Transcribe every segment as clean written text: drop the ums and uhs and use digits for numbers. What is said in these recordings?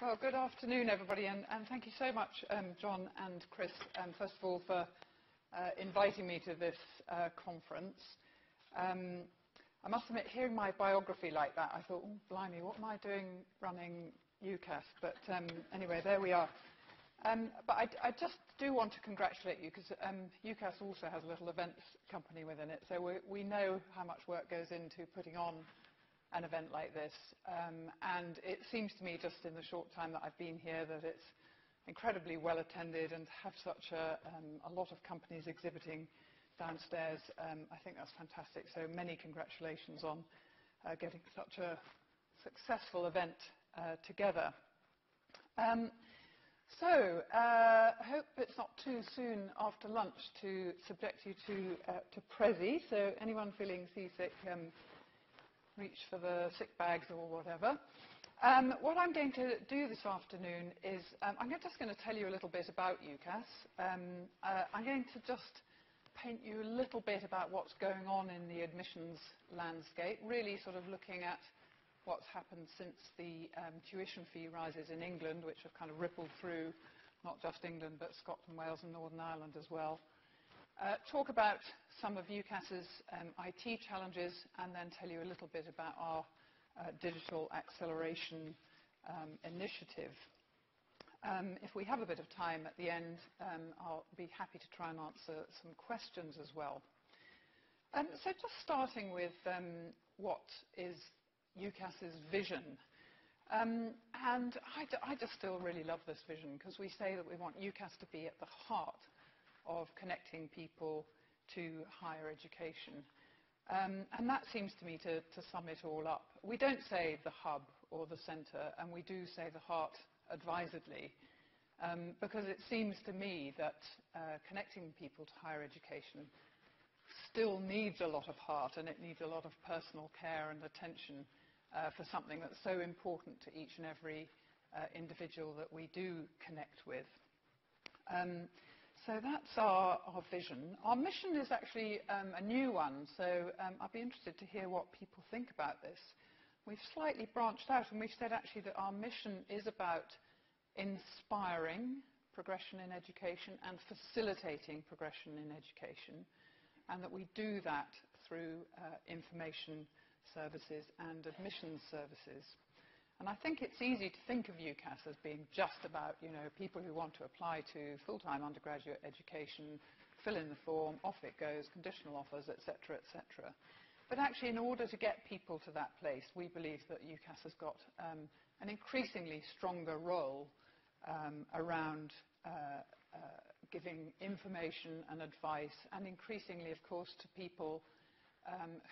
Well, good afternoon, everybody, and thank you so much, John and Chris, first of all, for inviting me to this conference. I must admit, hearing my biography like that, I thought, oh, blimey, what am I doing running UCAS? But anyway, there we are. But I just do want to congratulate you, because UCAS also has a little events company within it, so we know how much work goes into putting on an event like this, and it seems to me, just in the short time that I've been here, that it's incredibly well attended, and to have such a lot of companies exhibiting downstairs, I think that's fantastic. So many congratulations on getting such a successful event together. I hope it's not too soon after lunch to subject you to Prezi, so anyone feeling seasick, reach for the sick bags or whatever. What I'm going to do this afternoon is I'm just going to tell you a little bit about UCAS. I'm going to just paint you a little bit about what's going on in the admissions landscape, really sort of looking at what's happened since the tuition fee rises in England, which have kind of rippled through not just England but Scotland, Wales and Northern Ireland as well. Talk about some of UCAS's IT challenges, and then tell you a little bit about our digital acceleration initiative. If we have a bit of time at the end, I'll be happy to try and answer some questions as well. So just starting with what is UCAS's vision. And I just still really love this vision, because we say that we want UCAS to be at the heart of connecting people to higher education. And that seems to me to sum it all up. We don't say the hub or the centre, and we do say the heart advisedly, because it seems to me that connecting people to higher education still needs a lot of heart, and it needs a lot of personal care and attention for something that's so important to each and every individual that we do connect with. So that's our vision. Our mission is actually a new one, so I'd be interested to hear what people think about this. We've slightly branched out, and we've said actually that our mission is about inspiring progression in education and facilitating progression in education, and that we do that through information services and admissions services. And I think it's easy to think of UCAS as being just about, you know, people who want to apply to full-time undergraduate education, fill in the form, off it goes, conditional offers, etc., etc. But actually, in order to get people to that place, we believe that UCAS has got an increasingly stronger role around giving information and advice, and increasingly, of course, to people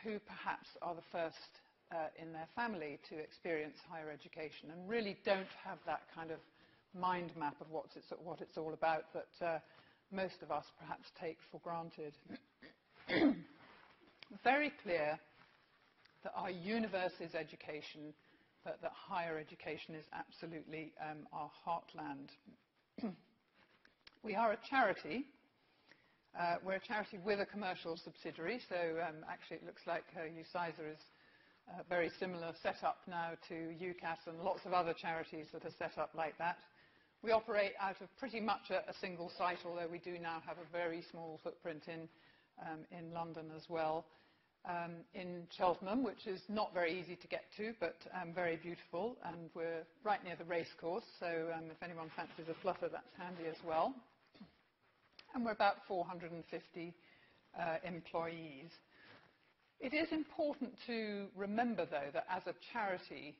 who perhaps are the first in their family to experience higher education, and really don't have that kind of mind map of what it's all about that most of us perhaps take for granted. Very clear that our universe is education, but that higher education is absolutely our heartland. We are a charity. We're a charity with a commercial subsidiary, so actually it looks like UCISA is a very similar setup now to UCAS and lots of other charities that are set up like that. We operate out of pretty much a single site, although we do now have a very small footprint in London as well, in Cheltenham, which is not very easy to get to, but very beautiful, and we're right near the racecourse, so if anyone fancies a flutter, that's handy as well. And we're about 450 employees. It is important to remember, though, that as a charity,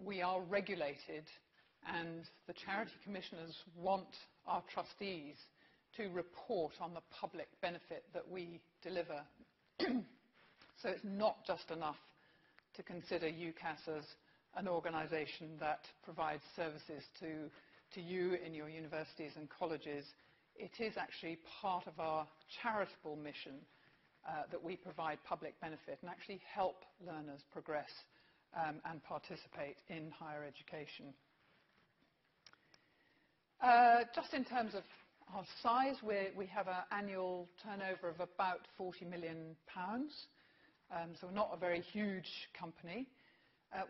we are regulated, and the charity commissioners want our trustees to report on the public benefit that we deliver. So it's not just enough to consider UCAS as an organisation that provides services to you in your universities and colleges. It is actually part of our charitable mission that we provide public benefit and actually help learners progress and participate in higher education. Just in terms of our size, we have an annual turnover of about £40 million, so we're not a very huge company.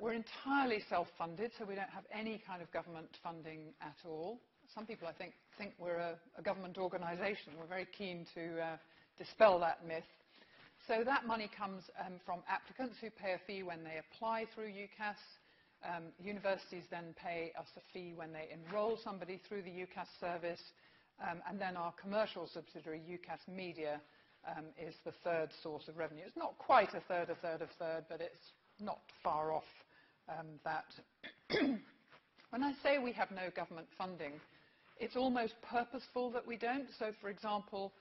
We're entirely self-funded, so we don't have any kind of government funding at all. Some people, I think we're a government organisation. We're very keen to dispel that myth. So that money comes from applicants who pay a fee when they apply through UCAS. Universities then pay us a fee when they enrol somebody through the UCAS service. And then our commercial subsidiary, UCAS Media, is the third source of revenue. It's not quite a third, but it's not far off that. When I say we have no government funding, it's almost purposeful that we don't. So, for example,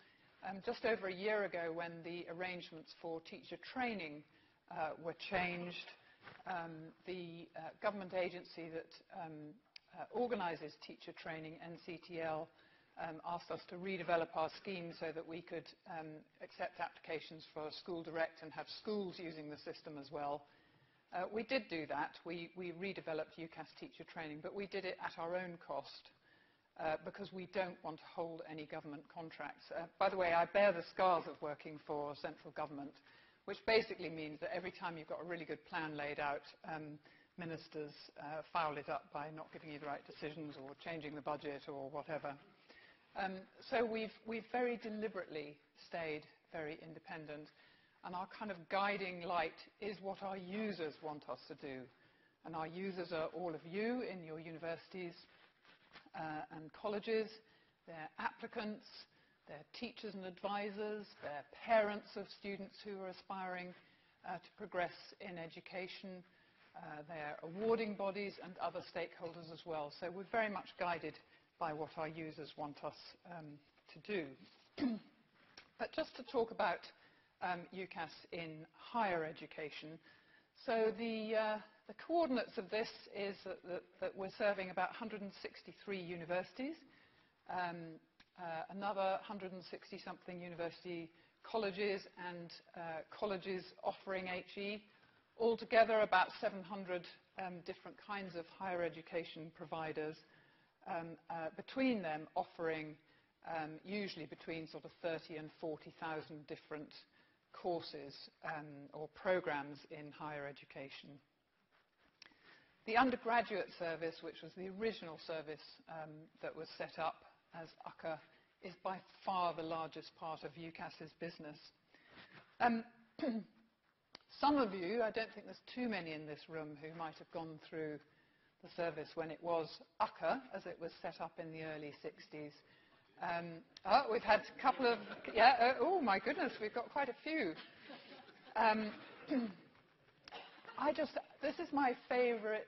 just over a year ago when the arrangements for teacher training were changed, the government agency that organises teacher training, NCTL, asked us to redevelop our scheme so that we could accept applications for School Direct and have schools using the system as well. We did do that. We redeveloped UCAS teacher training, but we did it at our own cost because we don't want to hold any government contracts. By the way, I bear the scars of working for central government, which basically means that every time you've got a really good plan laid out, ministers foul it up by not giving you the right decisions or changing the budget or whatever. So we've very deliberately stayed very independent, and our kind of guiding light is what our users want us to do. And our users are all of you in your universities and colleges. They're applicants, they're teachers and advisors, they're parents of students who are aspiring to progress in education, they're awarding bodies and other stakeholders as well. So we're very much guided by what our users want us to do. But just to talk about UCAS in higher education. So the coordinates of this is that we're serving about 163 universities, another 160-something university colleges and colleges offering HE. Altogether about 700 different kinds of higher education providers. Between them offering usually between sort of 30 and 40,000 different courses or programs in higher education. The undergraduate service, which was the original service that was set up as UCCA, is by far the largest part of UCAS's business. Some of you, I don't think there's too many in this room who might have gone through the service when it was UCCA, as it was set up in the early 60s. We've had a couple of, oh my goodness, we've got quite a few. This is my favourite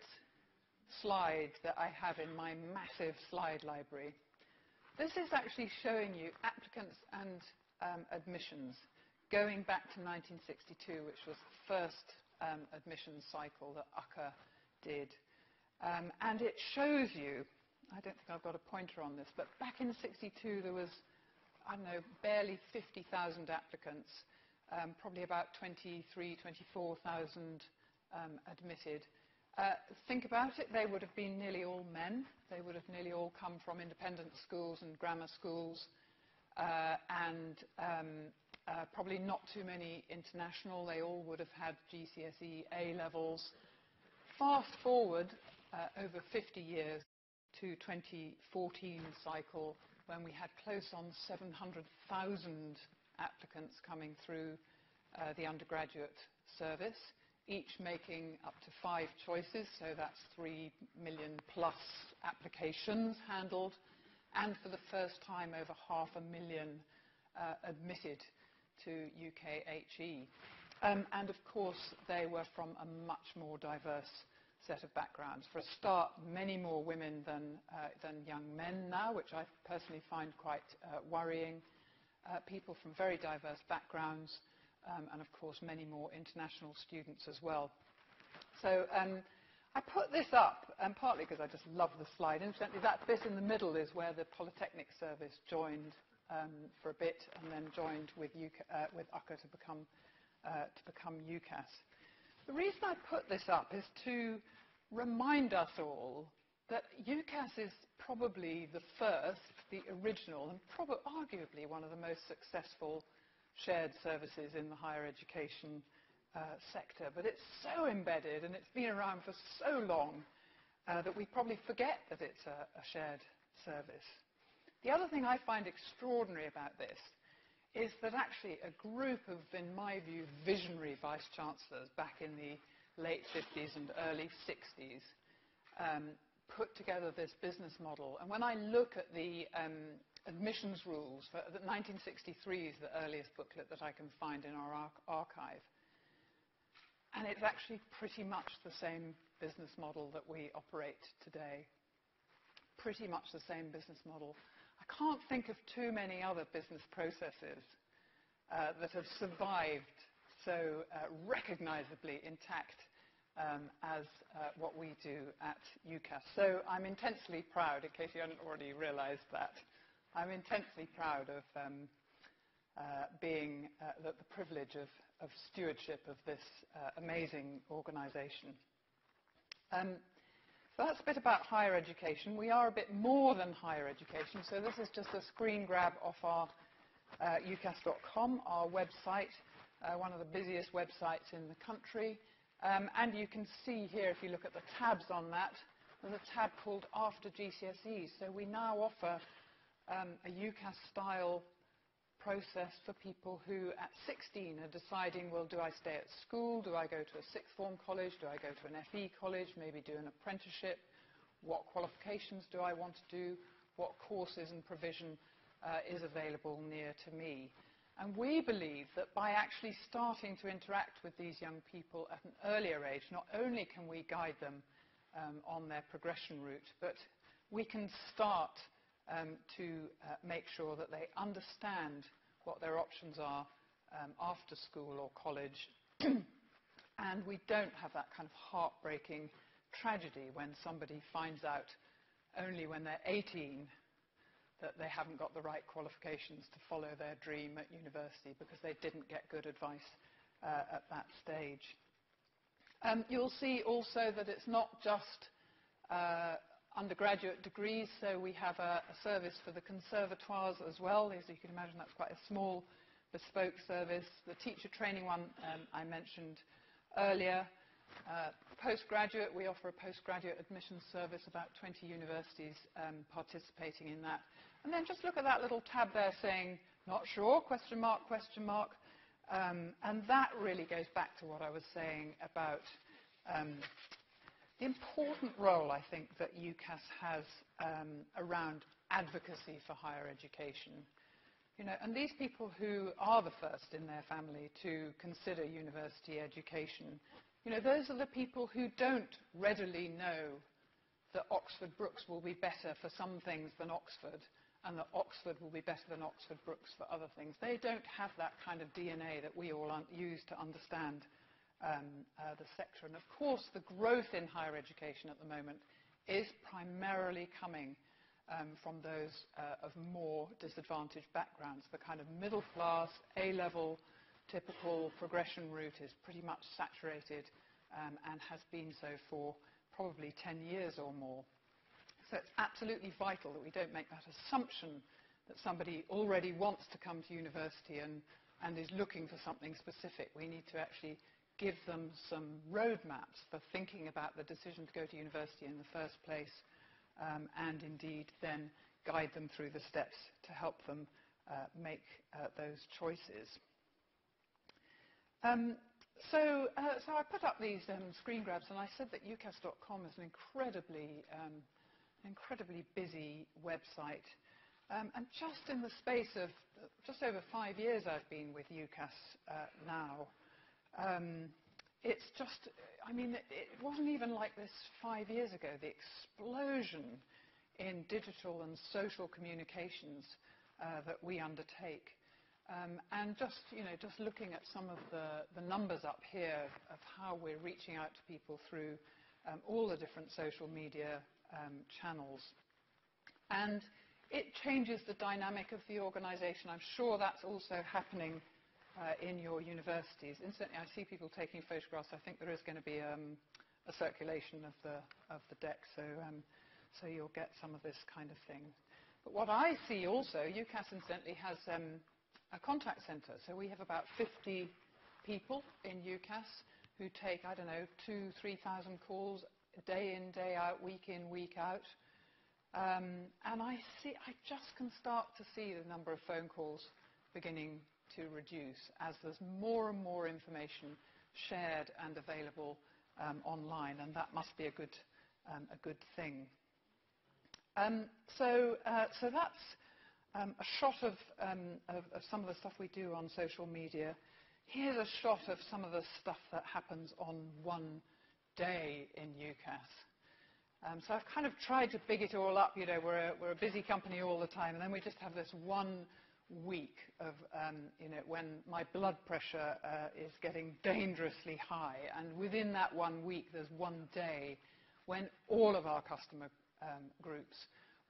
slide that I have in my massive slide library. This is actually showing you applicants and admissions going back to 1962, which was the first admissions cycle that UCCA did. And it shows you, I don't think I've got a pointer on this, but back in 62 there was, I don't know, barely 50,000 applicants, probably about 23,000, 24,000 admitted. Think about it, they would have been nearly all men. They would have nearly all come from independent schools and grammar schools, and probably not too many international. They all would have had GCSE, A-levels. Fast forward over 50 years to 2014 cycle, when we had close on 700,000 applicants coming through the undergraduate service, each making up to 5 choices, so that's 3 million plus applications handled, and for the first time over 500,000 admitted to UKHE. And of course they were from a much more diverse set of backgrounds. For a start, many more women than young men now, which I personally find quite worrying. People from very diverse backgrounds, and of course many more international students as well. So I put this up, and partly because I just love the slide. Incidentally, that bit in the middle is where the Polytechnic service joined for a bit, and then joined with UCCA to become UCAS. The reason I put this up is to remind us all that UCAS is probably the first, the original, and arguably one of the most successful shared services in the higher education sector, but it's so embedded and it's been around for so long that we probably forget that it's a shared service. The other thing I find extraordinary about this is that actually a group of, in my view, visionary vice-chancellors back in the late 50s and early 60s put together this business model. And when I look at the admissions rules, for, 1963 is the earliest booklet that I can find in our archive. And it's actually pretty much the same business model that we operate today. Pretty much the same business model. I can't think of too many other business processes that have survived so recognizably intact as what we do at UCAS. So I'm intensely proud, in case you hadn't already realized that, I'm intensely proud of being the privilege of stewardship of this amazing organization. So that's a bit about higher education. We are a bit more than higher education, so this is just a screen grab off our UCAS.com, our website, one of the busiest websites in the country. And you can see here, if you look at the tabs on that, there's a tab called After GCSE. So we now offer a UCAS-style process for people who at 16 are deciding, well, do I stay at school, do I go to a sixth form college, do I go to an FE college, maybe do an apprenticeship, what qualifications do I want to do, what courses and provision is available near to me. And we believe that by actually starting to interact with these young people at an earlier age, not only can we guide them on their progression route, but we can start to make sure that they understand what their options are after school or college. And we don't have that kind of heartbreaking tragedy when somebody finds out only when they're 18 that they haven't got the right qualifications to follow their dream at university because they didn't get good advice at that stage. You'll see also that it's not just undergraduate degrees, so we have a service for the conservatoires as well. As you can imagine, that's quite a small bespoke service. The teacher training one I mentioned earlier. Postgraduate, we offer a postgraduate admissions service, about 20 universities participating in that. And then just look at that little tab there saying, not sure, question mark, and that really goes back to what I was saying about the important role, I think, that UCAS has around advocacy for higher education. You know, and these people who are the first in their family to consider university education, you know, those are the people who don't readily know that Oxford Brookes will be better for some things than Oxford, and that Oxford will be better than Oxford Brookes for other things. They don't have that kind of DNA that we all use to understand the sector. And of course, the growth in higher education at the moment is primarily coming from those of more disadvantaged backgrounds. The kind of middle class, A-level, typical progression route is pretty much saturated and has been so for probably 10 years or more. So it's absolutely vital that we don't make that assumption that somebody already wants to come to university and is looking for something specific. We need to actually give them some roadmaps for thinking about the decision to go to university in the first place and indeed then guide them through the steps to help them make those choices. So I put up these screen grabs and I said that UCAS.com is an incredibly busy website. And just in the space of just over 5 years I've been with UCAS now, it's just, I mean, it wasn't even like this 5 years ago. The explosion in digital and social communications that we undertake. And just, you know, just looking at some of the numbers up here of how we're reaching out to people through all the different social media channels. And it changes the dynamic of the organization. I'm sure that's also happening in your universities. Incidentally, I see people taking photographs. I think there is going to be a circulation of the deck, so you'll get some of this kind of thing. But what I see also, UCAS incidentally has a contact center. So we have about 50 people in UCAS who take, I don't know, 2,000 to 3,000 calls day in, day out, week in, week out. And I just can start to see the number of phone calls beginning to reduce as there's more and more information shared and available online, and that must be a good thing. So that's a shot of some of the stuff we do on social media. Here's a shot of some of the stuff that happens on one day in UCAS. So I've kind of tried to big it all up. You know, we're a busy company all the time, and then we just have this one week of, you know, when my blood pressure is getting dangerously high. And within that one week, there's one day when all of our customer groups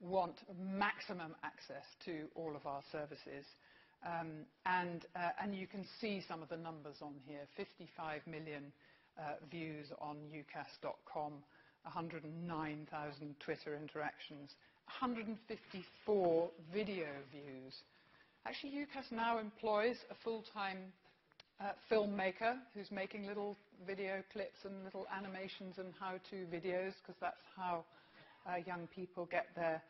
want maximum access to all of our services. And you can see some of the numbers on here. 55 million views on UCAS.com. 109,000 Twitter interactions, 154 video views. Actually, UCAS now employs a full-time filmmaker who's making little video clips and little animations and how-to videos, because that's how young people get their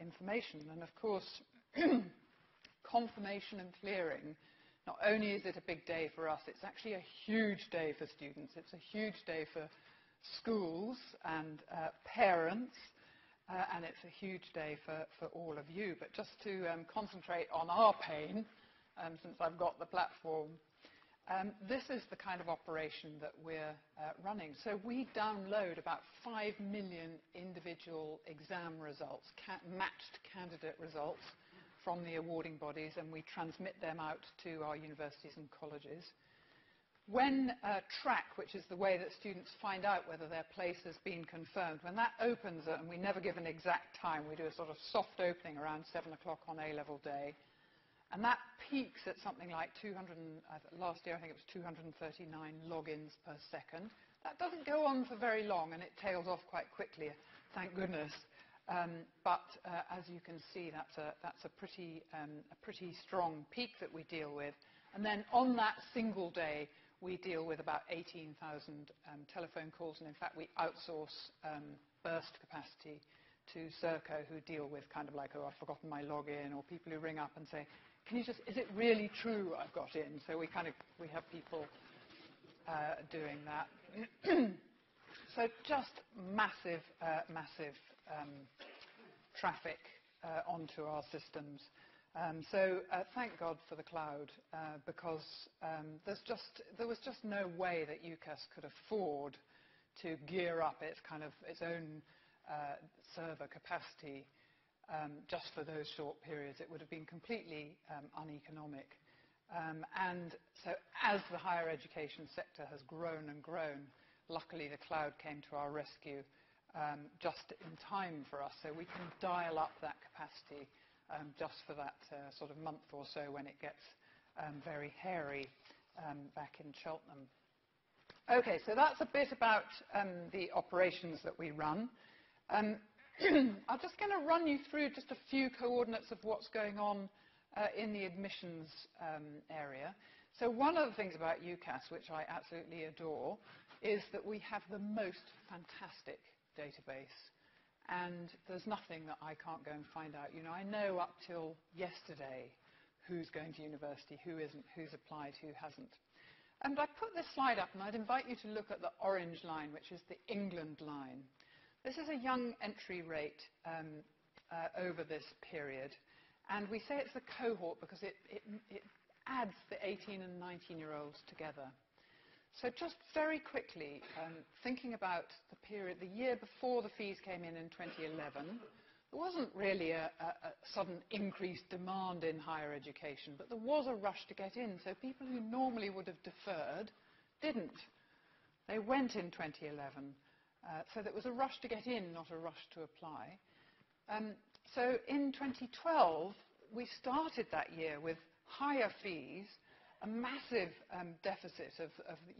information. And of course, confirmation and clearing, not only is it a big day for us, it's actually a huge day for students. It's a huge day for schools and parents, and it's a huge day for all of you. But just to concentrate on our pain, since I've got the platform, this is the kind of operation that we're running. So we download about 5 million individual exam results, matched candidate results from the awarding bodies, and we transmit them out to our universities and colleges. When track, which is the way that students find out whether their place has been confirmed, when that opens, and we never give an exact time, we do a sort of soft opening around 7 o'clock on A-level day, and that peaks at something like 200, last year I think it was 239 logins per second. That doesn't go on for very long, and it tails off quite quickly, thank goodness. But as you can see, that's a pretty strong peak that we deal with. And then on that single day, we deal with about 18,000 telephone calls, and in fact we outsource burst capacity to Serco, who deal with kind of like, oh, I've forgotten my login, or people who ring up and say, can you just, is it really true I've got in? So we have people doing that. So just massive, massive traffic onto our systems. So thank God for the cloud, because there was just no way that UCAS could afford to gear up its own server capacity just for those short periods. It would have been completely uneconomic. And so as the higher education sector has grown and grown, luckily the cloud came to our rescue just in time for us, so we can dial up that capacity just for that sort of month or so when it gets very hairy back in Cheltenham. Okay, so that's a bit about the operations that we run. I'm just going to run you through just a few coordinates of what's going on in the admissions area. So one of the things about UCAS, which I absolutely adore, is that we have the most fantastic database. And there's nothing that I can't go and find out. You know, I know up till yesterday who's going to university, who isn't, who's applied, who hasn't. And I put this slide up, and I'd invite you to look at the orange line, which is the England line. This is a young entry rate over this period. And we say it's the cohort because it adds the 18 and 19-year-olds together. So just very quickly, thinking about the period, the year before the fees came in 2011, there wasn't really a sudden increased demand in higher education, but there was a rush to get in. So people who normally would have deferred didn't. They went in 2011. So there was a rush to get in, not a rush to apply. So in 2012, we started that year with higher fees, a massive deficit of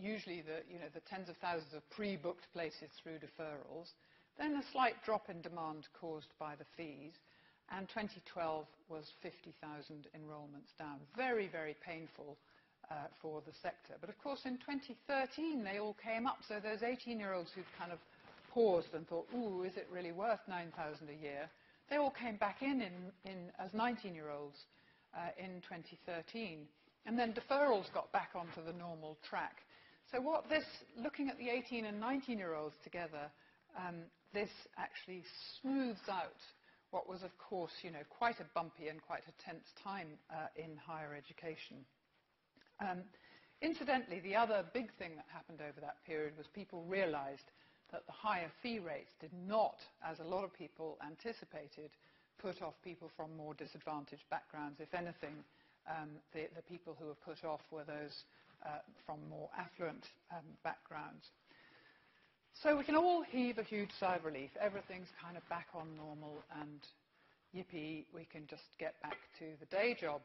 usually the tens of thousands of pre-booked places through deferrals, then a slight drop in demand caused by the fees, and 2012 was 50,000 enrolments down. Very, very painful for the sector. But of course in 2013 they all came up, so those 18-year-olds who'd kind of paused and thought, ooh, is it really worth 9,000 a year, they all came back in as 19-year-olds in 2013. And then deferrals got back onto the normal track. So what this, looking at the 18 and 19-year-olds together, this actually smooths out what was, of course, you know, quite a bumpy and quite a tense time in higher education. Incidentally, the other big thing that happened over that period was people realized that the higher fee rates did not, as a lot of people anticipated, put off people from more disadvantaged backgrounds. If anything, the people who were put off were those from more affluent backgrounds. So we can all heave a huge sigh of relief. Everything's kind of back on normal and yippee, we can just get back to the day job.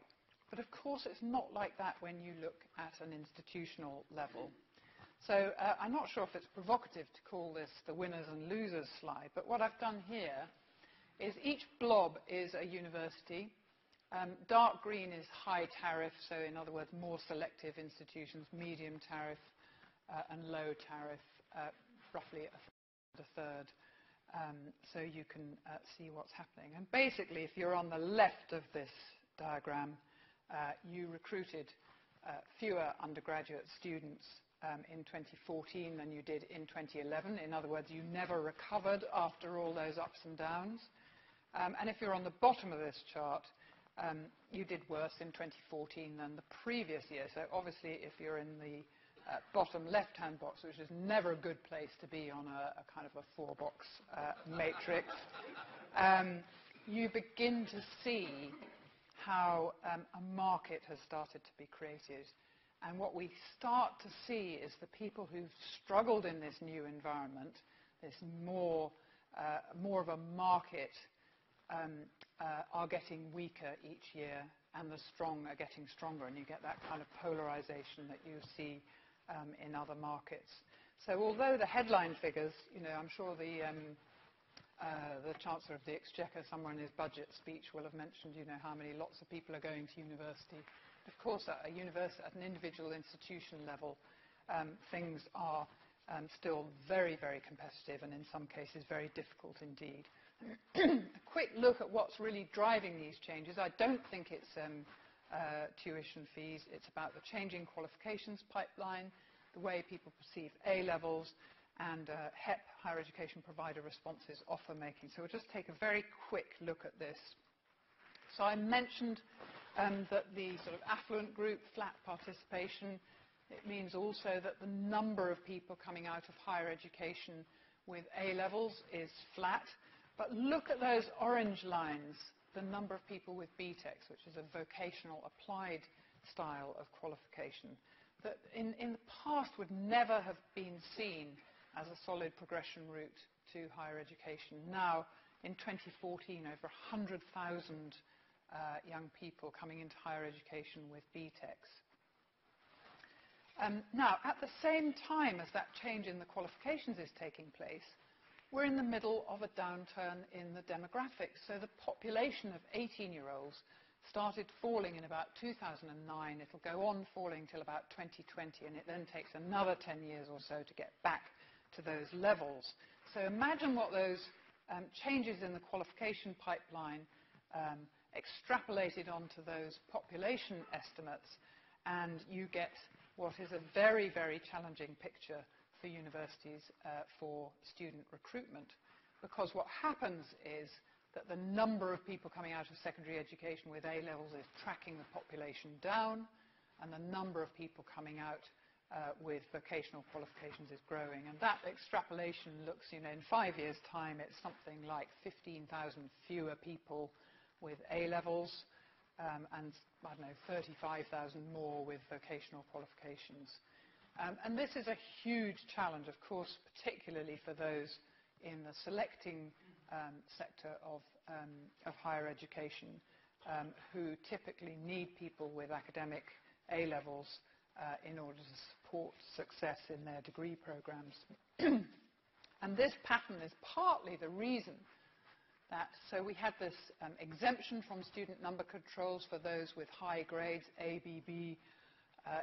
But of course it's not like that when you look at an institutional level. So I'm not sure if it's provocative to call this the winners and losers slide, but what I've done here is each blob is a university. Dark green is high tariff, so in other words more selective institutions, medium tariff and low tariff, roughly a third. So you can see what's happening. And basically, if you're on the left of this diagram, you recruited fewer undergraduate students in 2014 than you did in 2011. In other words, you never recovered after all those ups and downs. And if you're on the bottom of this chart, you did worse in 2014 than the previous year. So obviously, if you're in the bottom left-hand box, which is never a good place to be on a kind of a four-box matrix, you begin to see how a market has started to be created. And what we start to see is the people who've struggled in this new environment, this more of a market, are getting weaker each year, and the strong are getting stronger, and you get that kind of polarization that you see in other markets. So although the headline figures, you know, I'm sure the Chancellor of the Exchequer somewhere in his budget speech will have mentioned, you know, how many lots of people are going to university. Of course, at a university, at an individual institution level, things are still very, very competitive and in some cases very difficult indeed. A quick look at what's really driving these changes. I don't think it's tuition fees. It's about the changing qualifications pipeline, the way people perceive A-levels, and HEP, higher education provider responses, offer making. So we'll just take a very quick look at this. So I mentioned that the sort of affluent group, flat participation, it means also that the number of people coming out of higher education with A-levels is flat. But look at those orange lines, the number of people with BTECs, which is a vocational applied style of qualification, that in the past would never have been seen as a solid progression route to higher education. Now, in 2014, over 100,000 young people coming into higher education with BTECs. Now, at the same time as that change in the qualifications is taking place, we're in the middle of a downturn in the demographics. So the population of 18-year-olds started falling in about 2009. It'll go on falling till about 2020, and it then takes another 10 years or so to get back to those levels. So imagine what those changes in the qualification pipeline extrapolated onto those population estimates, and you get what is a very, very challenging picture for universities for student recruitment, because what happens is that the number of people coming out of secondary education with A-levels is tracking the population down, and the number of people coming out with vocational qualifications is growing. And that extrapolation looks, you know, in 5 years' time, it's something like 15,000 fewer people with A-levels and, I don't know, 35,000 more with vocational qualifications. And this is a huge challenge, of course, particularly for those in the selecting sector of higher education, who typically need people with academic A-levels in order to support success in their degree programs. And this pattern is partly the reason that, so we had this exemption from student number controls for those with high grades, A, B, B,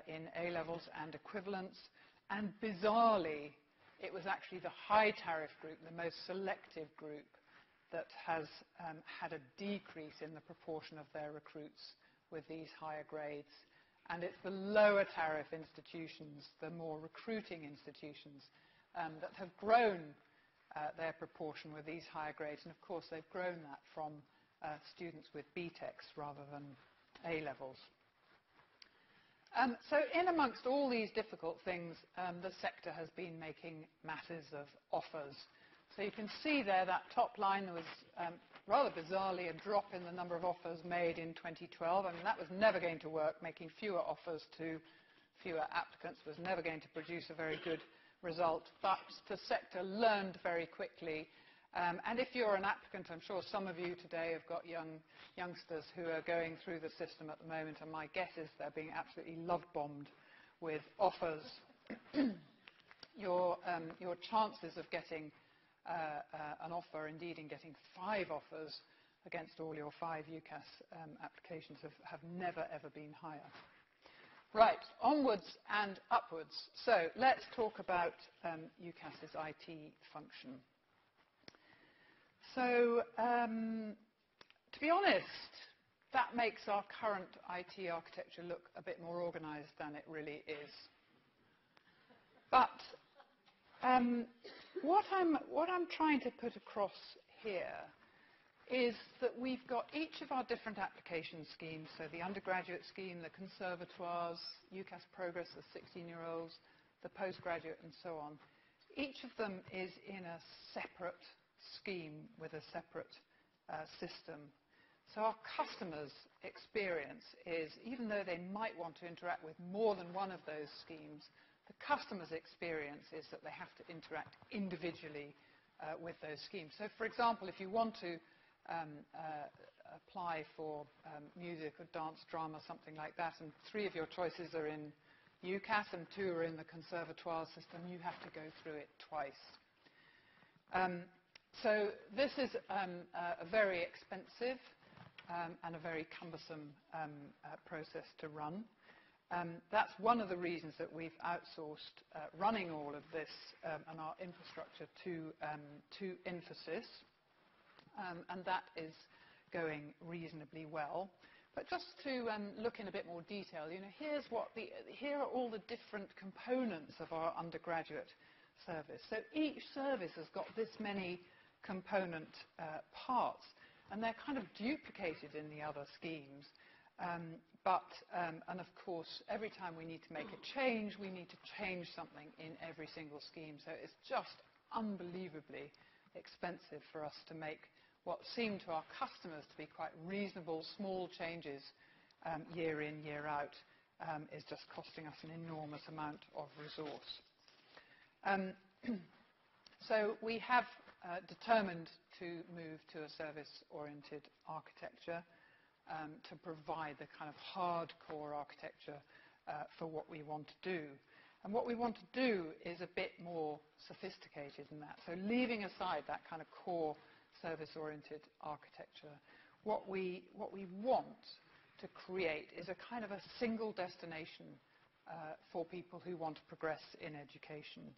in A-levels and equivalents, and bizarrely, it was actually the high tariff group, the most selective group, that has had a decrease in the proportion of their recruits with these higher grades. And it's the lower tariff institutions, the more recruiting institutions, that have grown their proportion with these higher grades. And of course, they've grown that from students with BTECs rather than A-levels. So in amongst all these difficult things, the sector has been making masses of offers. So you can see there that top line, there was rather bizarrely a drop in the number of offers made in 2012. I mean, that was never going to work. Making fewer offers to fewer applicants was never going to produce a very good result. But the sector learned very quickly. And if you're an applicant, I'm sure some of you today have got youngsters who are going through the system at the moment, and my guess is they're being absolutely love-bombed with offers. Your chances of getting an offer, indeed, in getting 5 offers against all your 5 UCAS applications have never, ever been higher. Right, onwards and upwards. So let's talk about UCAS's IT function. So, to be honest, that makes our current IT architecture look a bit more organized than it really is. But what I'm trying to put across here is that we've got each of our different application schemes, so the undergraduate scheme, the conservatoires, UCAS Progress, the 16-year-olds, the postgraduate, and so on. Each of them is in a separate scheme with a separate system. So our customers' experience is, even though they might want to interact with more than one of those schemes, the customer's experience is that they have to interact individually with those schemes. So, for example, if you want to apply for music or dance, drama, something like that, and 3 of your choices are in UCAS and 2 are in the conservatoire system, you have to go through it twice. So this is a very expensive and a very cumbersome process to run. That's one of the reasons that we've outsourced running all of this and our infrastructure to Infosys, and that is going reasonably well. But just to look in a bit more detail, you know, here are all the different components of our undergraduate service. So each service has got this many component parts, and they're kind of duplicated in the other schemes. And of course, every time we need to make a change, we need to change something in every single scheme. So it's just unbelievably expensive for us to make what seem to our customers to be quite reasonable, small changes year in, year out, is just costing us an enormous amount of resource. So we have determined to move to a service-oriented architecture to provide the kind of hardcore architecture for what we want to do. And what we want to do is a bit more sophisticated than that. So leaving aside that kind of core service-oriented architecture, what we want to create is a kind of a single destination for people who want to progress in education.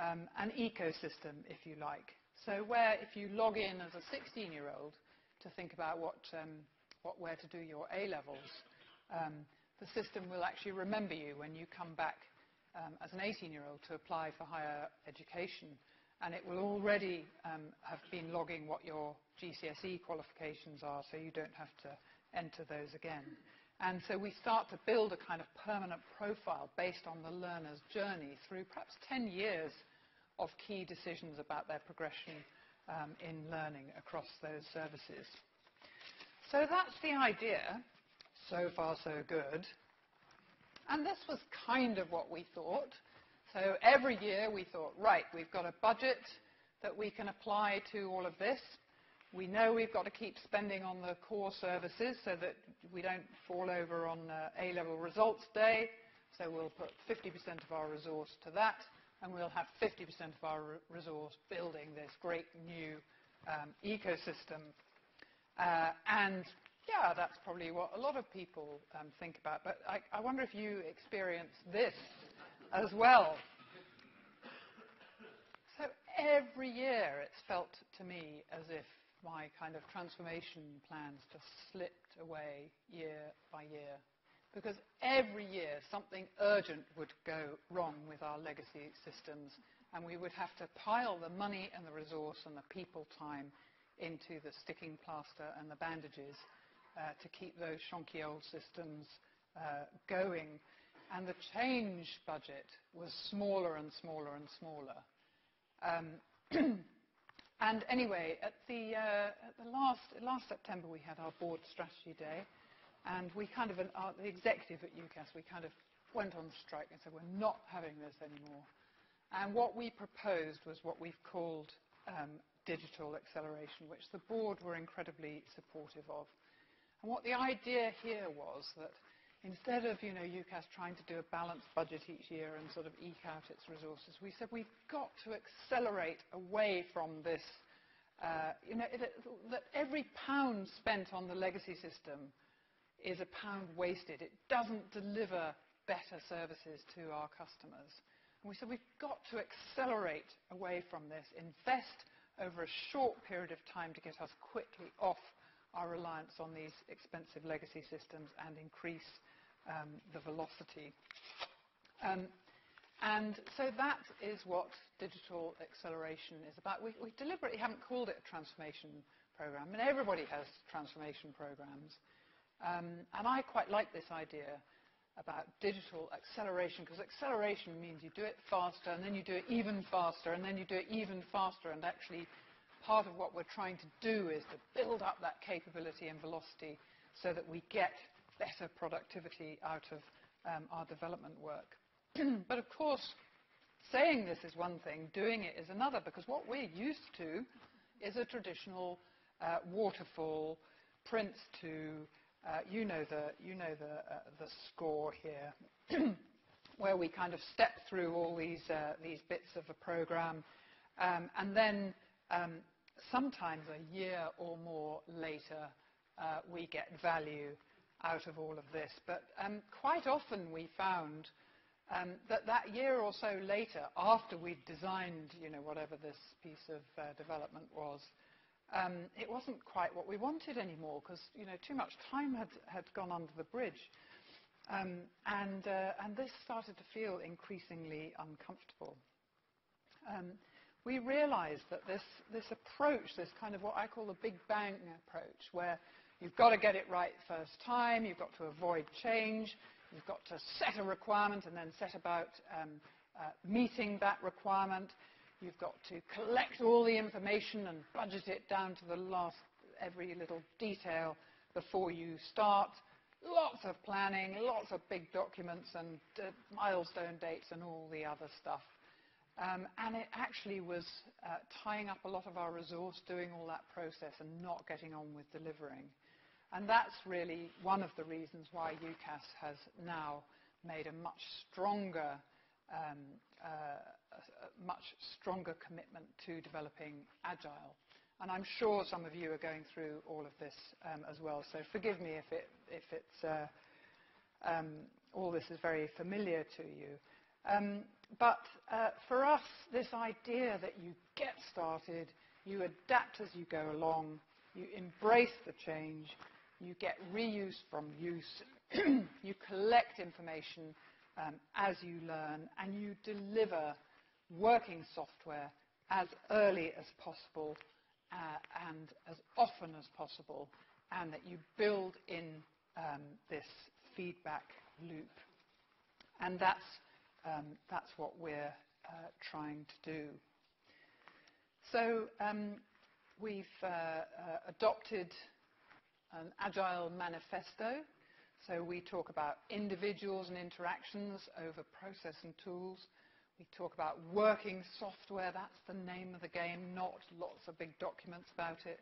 An ecosystem, if you like. So where if you log in as a 16-year-old to think about where to do your A-levels, the system will actually remember you when you come back as an 18-year-old to apply for higher education. And it will already have been logging what your GCSE qualifications are, so you don't have to enter those again. And so we start to build a kind of permanent profile based on the learner's journey through perhaps 10 years of key decisions about their progression in learning across those services. So that's the idea. So far, so good. And this was kind of what we thought. So every year we thought, right, we've got a budget that we can apply to all of this. We know we've got to keep spending on the core services so that we don't fall over on A-level results day. So we'll put 50% of our resource to that, and we'll have 50% of our resource building this great new ecosystem. And Yeah, that's probably what a lot of people think about, but I wonder if you experience this as well. So every year it's felt to me as if my kind of transformation plans just slipped away year by year, because every year something urgent would go wrong with our legacy systems, and we would have to pile the money and the resource and the people time into the sticking plaster and the bandages to keep those shonky old systems going. And the change budget was smaller and smaller and smaller. And anyway, last September we had our board strategy day, and we kind of, the executive at UCAS, we kind of went on strike and said we're not having this anymore. And what we proposed was what we've called digital acceleration, which the board were incredibly supportive of. And what the idea here was that instead of, you know, UCAS trying to do a balanced budget each year and sort of eke out its resources, we said we've got to accelerate away from this, you know, that every pound spent on the legacy system is a pound wasted. It doesn't deliver better services to our customers. And we said we've got to accelerate away from this, invest over a short period of time to get us quickly off our reliance on these expensive legacy systems and increase the velocity. And so that is what digital acceleration is about. We deliberately haven't called it a transformation program, and everybody has transformation programs. And I quite like this idea about digital acceleration, because acceleration means you do it faster, and then you do it even faster, and then you do it even faster, and actually part of what we're trying to do is to build up that capability and velocity so that we get better productivity out of our development work. But of course, saying this is one thing, doing it is another, because what we're used to is a traditional waterfall, PRINCE2, you know the score here, where we kind of step through all these bits of a program, and then sometimes a year or more later we get value out of all of this. But quite often we found that year or so later, after we'd designed, you know, whatever this piece of development was, it wasn't quite what we wanted anymore, because, you know, too much time had gone under the bridge, and this started to feel increasingly uncomfortable. We realized that this approach, this kind of what I call the Big Bang approach, where you've got to get it right first time, you've got to avoid change, you've got to set a requirement and then set about meeting that requirement, you've got to collect all the information and budget it down to the last, every little detail before you start, lots of planning, lots of big documents and milestone dates and all the other stuff. And it actually was tying up a lot of our resource doing all that process and not getting on with delivering. And that's really one of the reasons why UCAS has now made a much stronger, commitment to developing Agile. And I'm sure some of you are going through all of this as well, so forgive me if all this is very familiar to you. But for us, this idea that you get started, you adapt as you go along, you embrace the change, you get reuse from use, you collect information as you learn, and you deliver working software as early as possible and as often as possible, and that you build in this feedback loop. And that's what we're trying to do. So we've adopted an Agile manifesto. So we talk about individuals and interactions over process and tools. We talk about working software. That's the name of the game, not lots of big documents about it.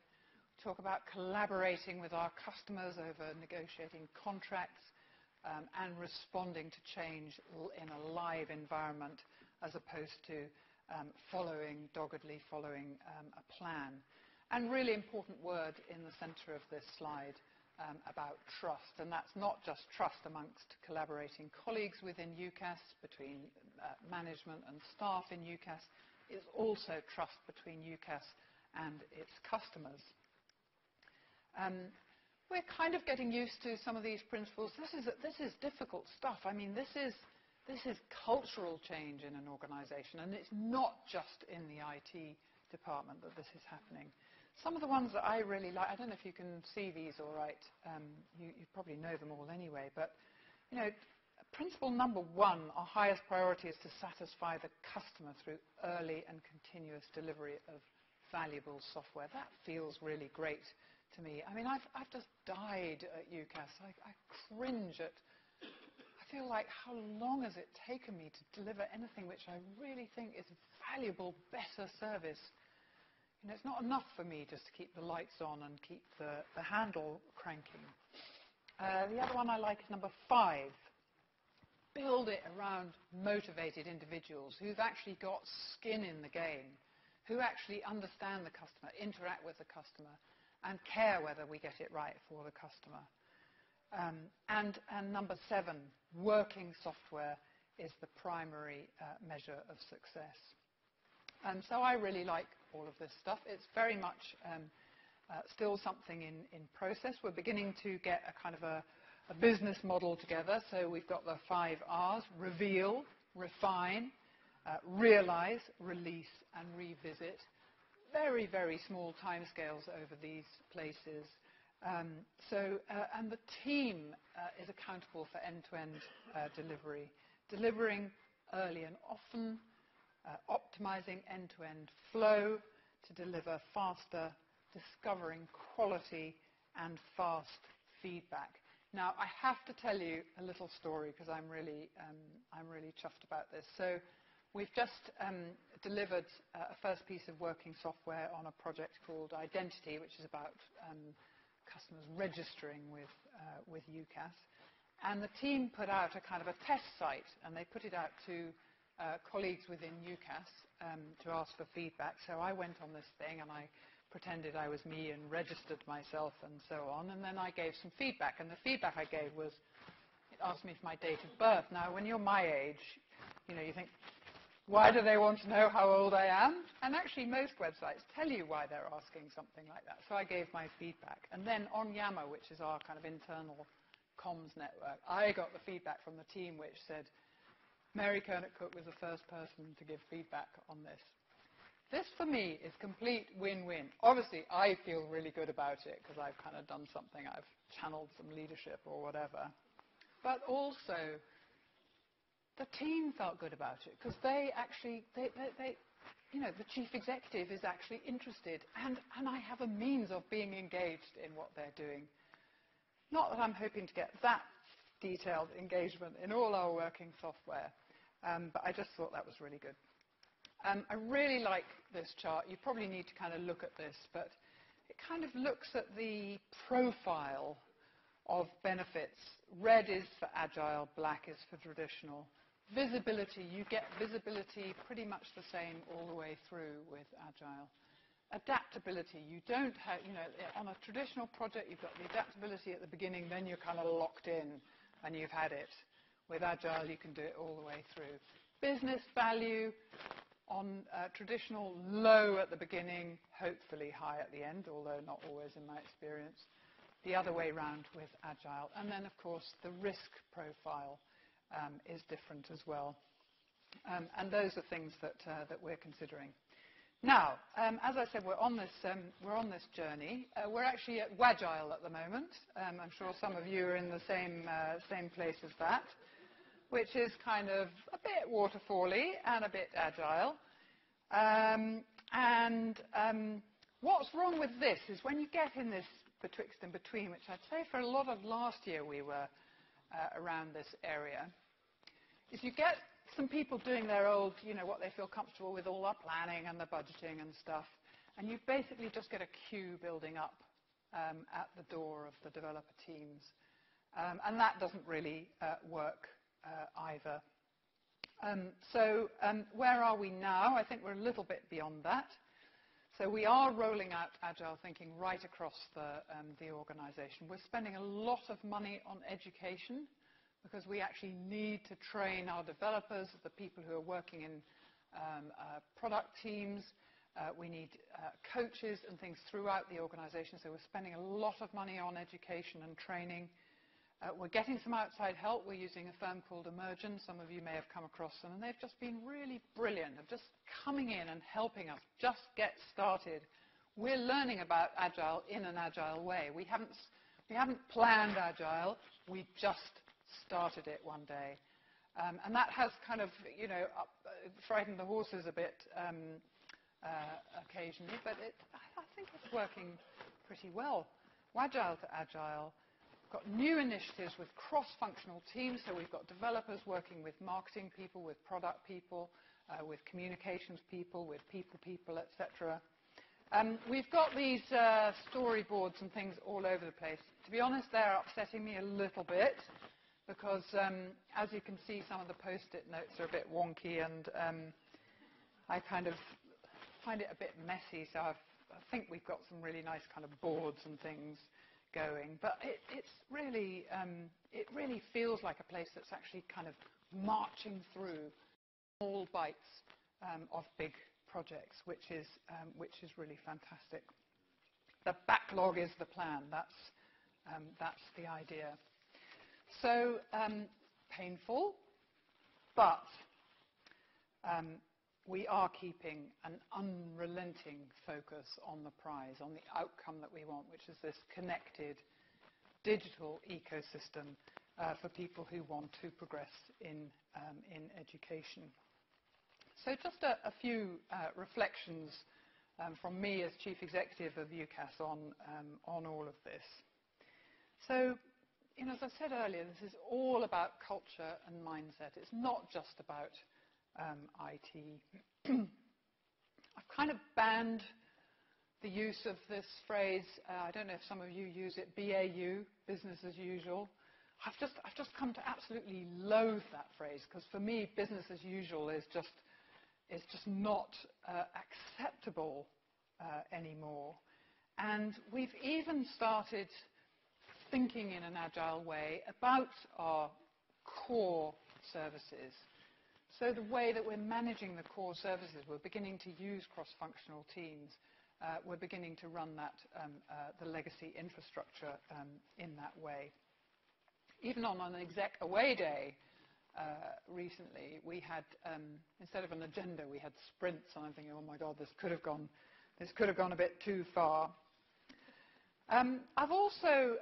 We talk about collaborating with our customers over negotiating contracts. And responding to change in a live environment as opposed to doggedly following a plan. And really important word in the center of this slide about trust, and that's not just trust amongst collaborating colleagues within UCAS, between management and staff in UCAS. It's also trust between UCAS and its customers. We're kind of getting used to some of these principles. This is difficult stuff. I mean, this is cultural change in an organization, and it's not just in the IT department that this is happening. Some of the ones that I really like, I don't know if you can see these all right, you probably know them all anyway, but you know, principle number one, our highest priority is to satisfy the customer through early and continuous delivery of valuable software. That feels really great to me. I mean, I've just died at UCAS. I cringe at, I feel like, how long has it taken me to deliver anything which I really think is valuable, better service? You know, it's not enough for me just to keep the lights on and keep the handle cranking. The other one I like is number 5. Build it around motivated individuals who've actually got skin in the game, who actually understand the customer, interact with the customer, and care whether we get it right for the customer. And number 7, working software is the primary measure of success. And so I really like all of this stuff. It's very much still something in process. We're beginning to get a kind of a business model together. So we've got the 5 R's: reveal, refine, realize, release, and revisit. Very, very small timescales over these places. And the team is accountable for end-to-end delivery, delivering early and often, optimizing end-to-end flow to deliver faster, discovering quality, and fast feedback. Now, I have to tell you a little story because I'm really chuffed about this. So we've just delivered a first piece of working software on a project called Identity, which is about customers registering with UCAS. And the team put out a kind of a test site, and they put it out to colleagues within UCAS to ask for feedback. So I went on this thing and I pretended I was me and registered myself and so on, and then I gave some feedback, and the feedback I gave was, it asked me for my date of birth. Now, when you're my age, you know, you think, why do they want to know how old I am? And actually most websites tell you why they're asking something like that. So I gave my feedback, and then on Yammer, which is our kind of internal comms network, I got the feedback from the team which said, Mary Curnock Cook was the first person to give feedback on this. This, for me, is complete win-win. Obviously, I feel really good about it because I've kind of done something. I've channeled some leadership or whatever. But also, the team felt good about it because they actually, you know, the chief executive is actually interested, and I have a means of being engaged in what they're doing. Not that I'm hoping to get that detailed engagement in all our working software. But I just thought that was really good. I really like this chart. You probably need to kind of look at this, but it kind of looks at the profile of benefits. Red is for agile, black is for traditional. Visibility, you get visibility pretty much the same all the way through with agile. Adaptability, you don't have, you know, on a traditional project, you've got the adaptability at the beginning, then you're kind of locked in and you've had it. With agile, you can do it all the way through. Business value on traditional, low at the beginning, hopefully high at the end, although not always in my experience. The other way round with agile. And then, of course, the risk profile is different as well. And those are things that, that we're considering. Now, as I said, we're on this journey. We're actually at Wagile at the moment. I'm sure some of you are in the same place as that, which is kind of a bit waterfall-y and a bit agile. What's wrong with this is when you get in this betwixt and between, which I'd say for a lot of last year we were around this area, is you get some people doing their old, you know, what they feel comfortable with, all our planning and the budgeting and stuff, and you basically just get a queue building up at the door of the developer teams. And that doesn't really work either. Where are we now? I think we're a little bit beyond that. So we are rolling out agile thinking right across the organization. We're spending a lot of money on education because we actually need to train our developers, the people who are working in product teams. We need coaches and things throughout the organization. So we're spending a lot of money on education and training. We're getting some outside help. We're using a firm called Emergent. Some of you may have come across them. And they've just been really brilliant. They're just coming in and helping us just get started. We're learning about Agile in an Agile way. We haven't planned Agile. We just started it one day. And that has kind of, you know, frightened the horses a bit occasionally. But I think it's working pretty well. Agile to Agile. We've got new initiatives with cross-functional teams, so we've got developers working with marketing people, with product people, with communications people, with people, etc. We've got these storyboards and things all over the place. To be honest, they're upsetting me a little bit because, as you can see, some of the post-it notes are a bit wonky and I kind of find it a bit messy, so I think we've got some really nice kind of boards and things going, but it's really, it really feels like a place that's actually kind of marching through small bites of big projects, which is really fantastic. The backlog is the plan. That's the idea. So painful, but we are keeping an unrelenting focus on the prize, on the outcome that we want, which is this connected digital ecosystem for people who want to progress in education. So just a few reflections from me as Chief Executive of UCAS on all of this. So, you know, as I said earlier, this is all about culture and mindset. It's not just about IT. I've kind of banned the use of this phrase. I don't know if some of you use it, BAU, business as usual. I've just come to absolutely loathe that phrase because for me, business as usual is just not acceptable anymore. And we've even started thinking in an agile way about our core services. So the way that we're managing the core services, we're beginning to use cross-functional teams. We're beginning to run that, the legacy infrastructure in that way. Even on an exec away day recently, we had, instead of an agenda, we had sprints. And I'm thinking, oh my God, this could have gone a bit too far. I've also,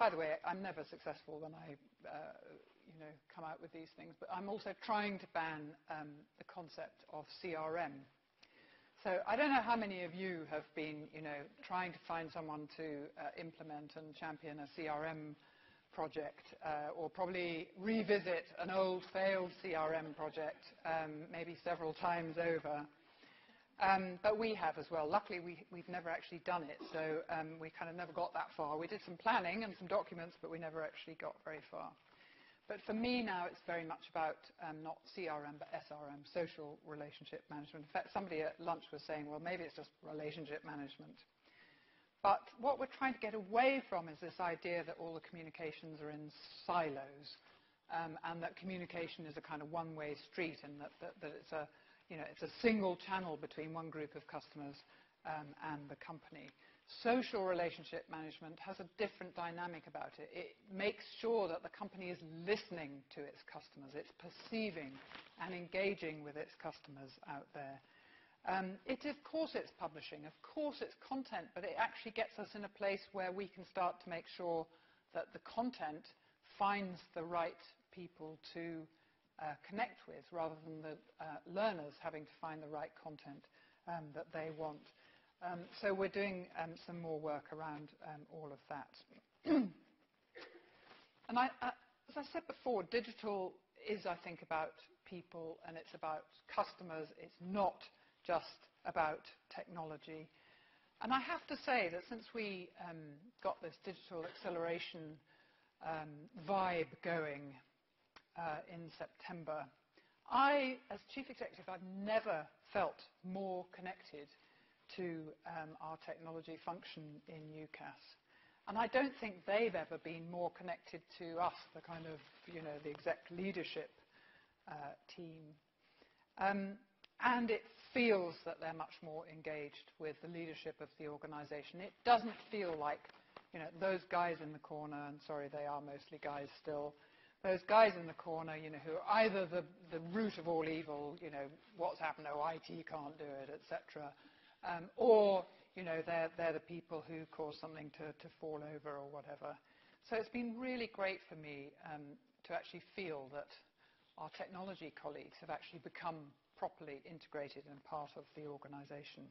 by the way, I'm never successful when I you know, come out with these things, but I'm also trying to ban the concept of CRM. So I don't know how many of you have been, you know, trying to find someone to implement and champion a CRM project, or probably revisit an old failed CRM project, maybe several times over. But we have as well. Luckily, we've never actually done it, so we kind of never got that far. We did some planning and some documents, but we never actually got very far. But for me now, it's very much about not CRM, but SRM, social relationship management. In fact, somebody at lunch was saying, well, maybe it's just relationship management. But what we're trying to get away from is this idea that all the communications are in silos, and that communication is a kind of one-way street, and that it's a, you know, it's a single channel between one group of customers and the company. Social relationship management has a different dynamic about it. It makes sure that the company is listening to its customers. It's perceiving and engaging with its customers out there. Of course, it's publishing. Of course, it's content. But it actually gets us in a place where we can start to make sure that the content finds the right people to connect with, rather than the learners having to find the right content that they want. So we're doing some more work around all of that. And as I said before, digital is, I think, about people, and it's about customers. It's not just about technology. And I have to say that since we got this digital acceleration vibe going in September, I, as Chief Executive, I've never felt more connected to our technology function in UCAS. And I don't think they've ever been more connected to us, the kind of, you know, the exec leadership team. And it feels that they're much more engaged with the leadership of the organization. It doesn't feel like, you know, those guys in the corner, and sorry, they are mostly guys still, those guys in the corner, you know, who are either the root of all evil, you know, what's happened, oh, IT can't do it, etc., or, you know, they're the people who cause something to fall over or whatever. So it's been really great for me to actually feel that our technology colleagues have actually become properly integrated and part of the organization.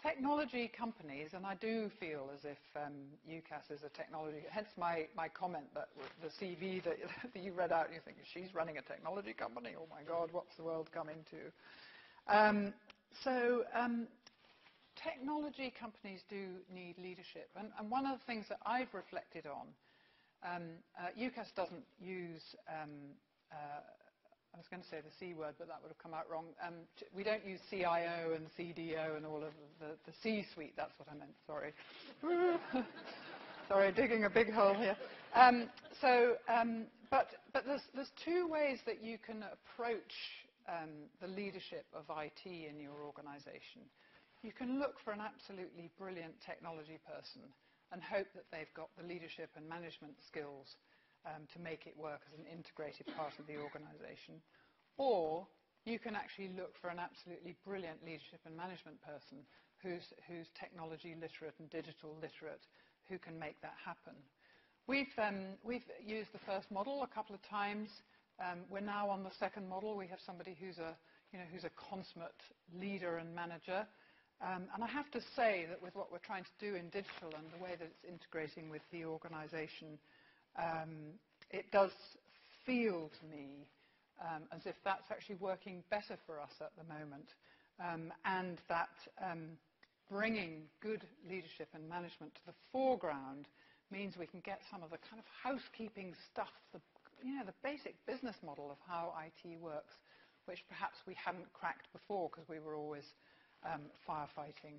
Technology companies, and I do feel as if UCAS is a technology, hence my comment that the CV that you read out, you think, she's running a technology company? Oh my God, what's the world coming to? So technology companies do need leadership. And one of the things that I've reflected on, UCAS doesn't use, I was going to say the C word, but that would have come out wrong. We don't use CIO and CDO and all of the C-suite. That's what I meant, sorry. Sorry, digging a big hole here. But there's two ways that you can approach the leadership of IT in your organization. You can look for an absolutely brilliant technology person and hope that they've got the leadership and management skills to make it work as an integrated part of the organization. Or you can actually look for an absolutely brilliant leadership and management person who's technology literate and digital literate, who can make that happen. We've used the first model a couple of times. We're now on the second model. We have somebody who's a consummate leader and manager. And I have to say that with what we're trying to do in digital and the way that it's integrating with the organization, it does feel to me as if that's actually working better for us at the moment. And that bringing good leadership and management to the foreground means we can get some of the kind of housekeeping stuff, the basic business model of how IT works, which perhaps we hadn't cracked before because we were always firefighting.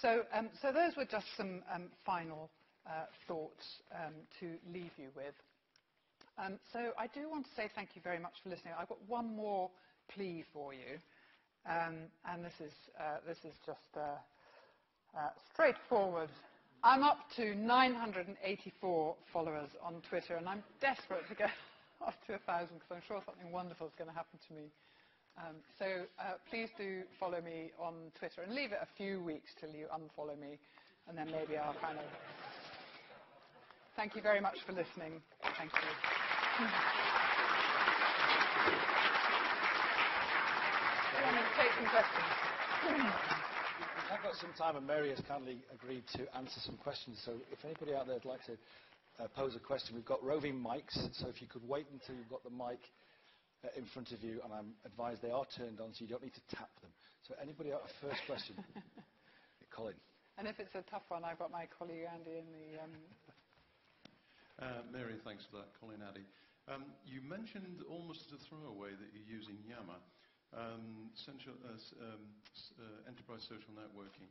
So those were just some final thoughts to leave you with. So I do want to say thank you very much for listening. I've got one more plea for you, and this is just straightforward. I'm up to 984 followers on Twitter, and I'm desperate to get up to 1,000 because I'm sure something wonderful is going to happen to me. So please do follow me on Twitter, and leave it a few weeks till you unfollow me, and then maybe I'll kind of... Thank you very much for listening. Thank you. Take some questions. I've got some time, and Mary has kindly agreed to answer some questions. So if anybody out there would like to pose a question, we've got roving mics. So if you could wait until you've got the mic in front of you, and I'm advised they are turned on, so you don't need to tap them. So anybody out, first question, Colin. And if it's a tough one, I've got my colleague Andy in the... Mary, thanks for that, Colin, Addy. You mentioned almost as a throwaway that you're using Yammer, enterprise social networking.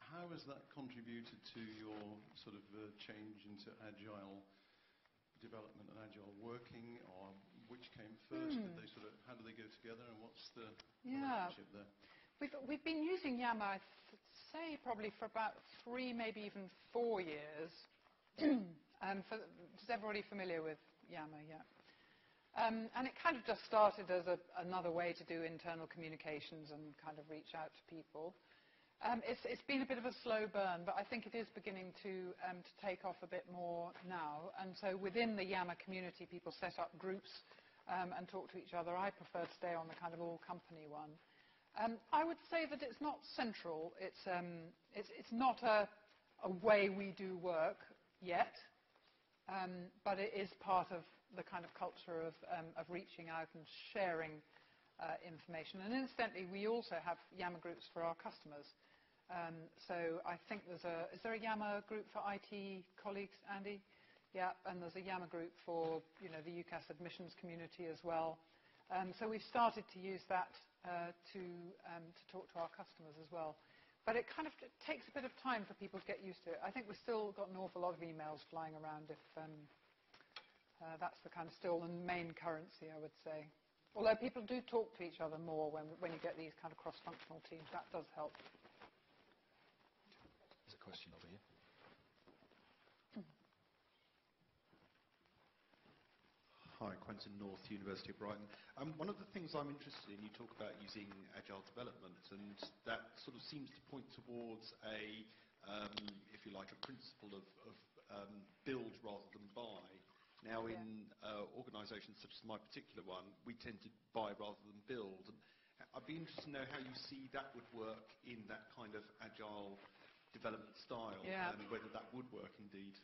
How has that contributed to your sort of change into agile development and agile working, or which came first? Did they sort of, how do they go together, and what's the relationship there? We've been using Yammer, I'd say, probably for about 3, maybe even 4 years. Is everybody familiar with Yammer? Yeah. And it kind of just started as another way to do internal communications and kind of reach out to people. It's been a bit of a slow burn, but I think it is beginning to take off a bit more now. And so within the Yammer community, people set up groups and talk to each other. I prefer to stay on the kind of all-company one. I would say that it's not central. It's not a way we do work yet, but it is part of the kind of culture of reaching out and sharing information. And incidentally, we also have Yammer groups for our customers. So I think is there a Yammer group for IT colleagues, Andy? Yeah, and there's a Yammer group for the UCAS admissions community as well. So we've started to use that to talk to our customers as well. But it kind of takes a bit of time for people to get used to it. I think we've still got an awful lot of emails flying around if that's the kind of still the main currency, I would say. Although people do talk to each other more when you get these kind of cross-functional teams. That does help. There's a question over here. Hi, Quentin North, University of Brighton. One of the things I'm interested in, you talk about using agile development, and that sort of seems to point towards a, if you like, a principle of build rather than buy. Now, in organisations such as my particular one, we tend to buy rather than build. And I'd be interested to know how you see that would work in that kind of agile development style, and whether that would work indeed.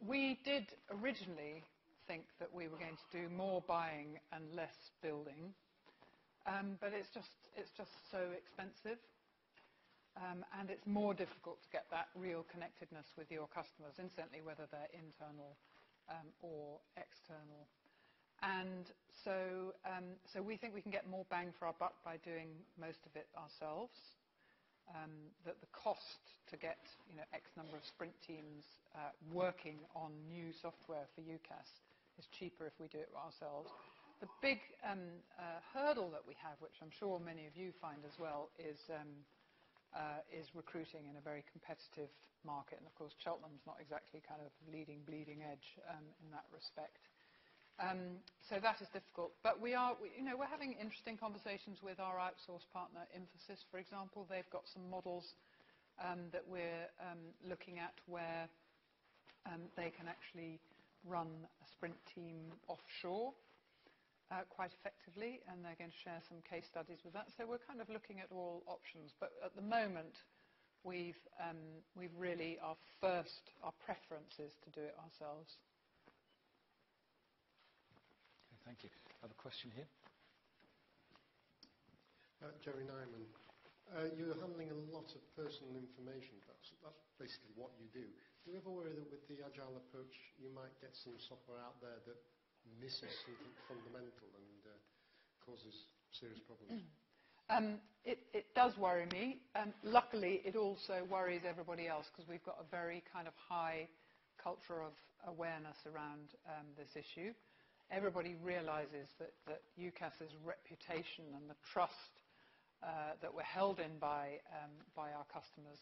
We did originally think that we were going to do more buying and less building, but it's just so expensive, and it's more difficult to get that real connectedness with your customers, incidentally, whether they're internal or external. And so, so we think we can get more bang for our buck by doing most of it ourselves. That the cost to get X number of sprint teams working on new software for UCAS is cheaper if we do it ourselves. The big hurdle that we have, which I'm sure many of you find as well, is recruiting in a very competitive market. And of course, Cheltenham's not exactly kind of bleeding edge in that respect. So that is difficult, but we're having interesting conversations with our outsource partner, Infosys, for example. They've got some models that we're looking at where they can actually run a sprint team offshore quite effectively, and they're going to share some case studies with that. So we're kind of looking at all options, but at the moment, we've really our preference is to do it ourselves. Thank you. I have a question here. Jerry Nyman. You're handling a lot of personal information. That's basically what you do. Do you ever worry that with the agile approach you might get some software out there that misses something fundamental and causes serious problems? It does worry me. Luckily, it also worries everybody else because we've got a very kind of high culture of awareness around this issue. Everybody realizes that UCAS's reputation and the trust that we're held in by our customers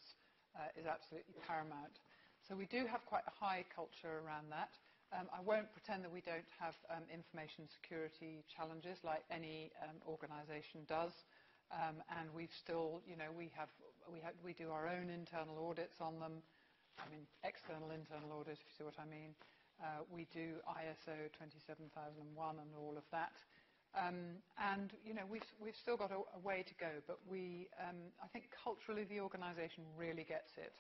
is absolutely paramount. So we do have quite a high culture around that. I won't pretend that we don't have information security challenges like any organization does. And we've still, we do our own internal audits on them. I mean, external internal audits, if you see what I mean. We do ISO 27001 and all of that, and we've still got a way to go. But I think culturally the organisation really gets it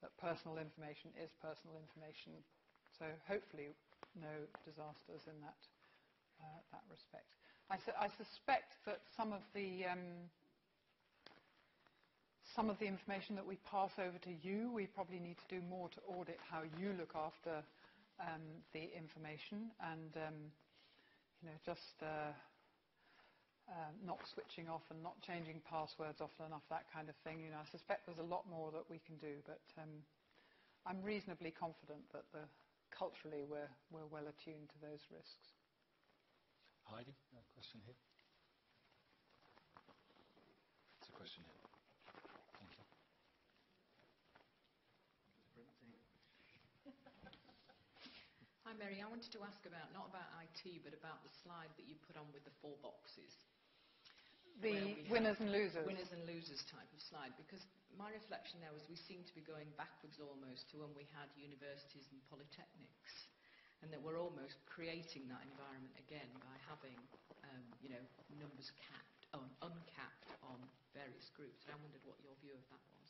that personal information is personal information. So hopefully no disasters in that respect. I suspect that some of the information that we pass over to you, we probably need to do more to audit how you look after. The information and not switching off and not changing passwords often enough, that kind of thing. I suspect there's a lot more that we can do, but I'm reasonably confident that culturally we're well attuned to those risks. Heidi, a question here. It's a question here. Thank you. Hi, Mary. I wanted to ask not about IT, but about the slide that you put on with the four boxes. The winners and losers. Winners and losers type of slide, because my reflection there was we seem to be going backwards almost to when we had universities and polytechnics, and that we're almost creating that environment again by having, numbers capped, uncapped on various groups. And I wondered what your view of that was.